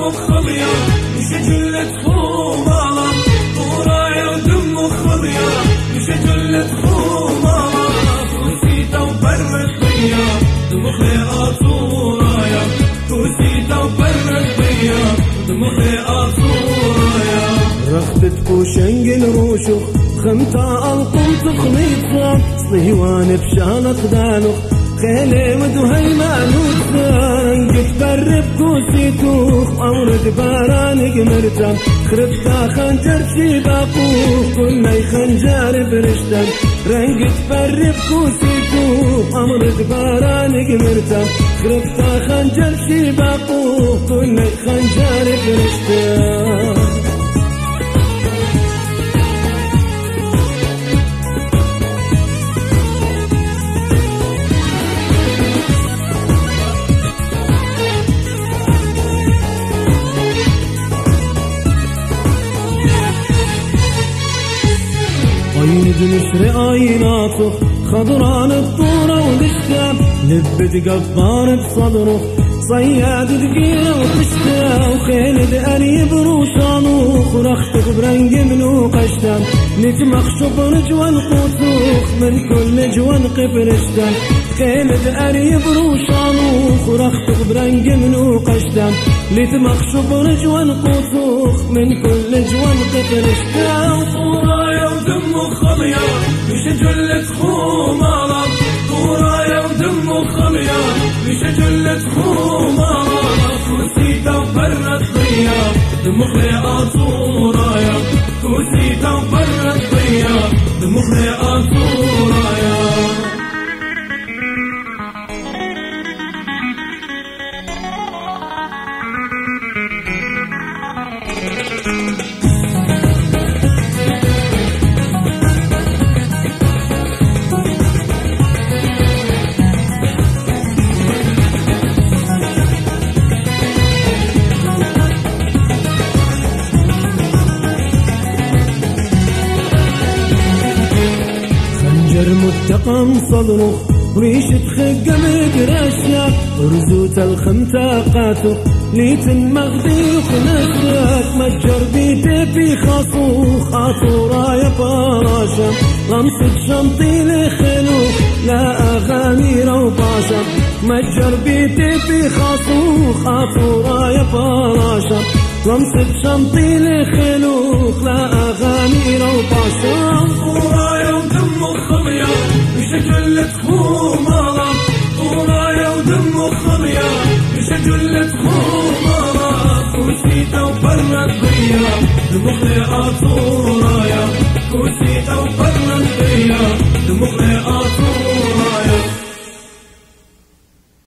ودمه خضية مش خوم على وراعي ودمه خضية مش خوم على توسيته وبرد بيا دمه خياط ورايا توسيته وبرد بيا دمه خياط ورايا رخبتك وشنق الروشخ خمتة ألقم تخنيط صعب صهيوان بشانة دانخ خيلي ودهيمان وتسان جتبرب كوسيتوخ عمرك بارانك مرتم خربتا خنجر بشباقوخ كلي خنجر برشتم رنج تبرب كوسيتوخ عمرك بارانك مرتم خربتا خنجر بشباقوخ كلي خنجر برشتم عيد مشرقة يناطخ خضران الطورة ودشتة لبت قبار بصدره صياد دقيرة وقشتة وخيلد قريب روشانوخ ورخشك برنج منوقشتة نتمخ شبر جوان قوتوخ من كل جوان قبرشتة خيلد قريب روشانوخ ورخشك برنج منوقشتة نتمخ شبر جوان قوتوخ من كل جوان قبرشتة دمه خضية مش جلة خمارة ورايا ودمه خضية مش جلة خمارة كوسيته وبرت ضية دمه خياط ورايا كوسيته وبرت ضية دمه خياط ورايا متقم صدره ريشة خقة مقرشة رزوت الخمتة قاتو ليتن مغدي وخنشك متجر بيتي في خاصو خاطو رايا براشة لمسة شنطي لخلو لا أغاني روباشة متجر بيتي في خاصو خاطو رايا براشة لمسة شنطي لخلو لا أغاني روباشة جلة خمارة ورايا ودمه خضية مش جلة خمارة كوسيته وبرت ضية دمه خياط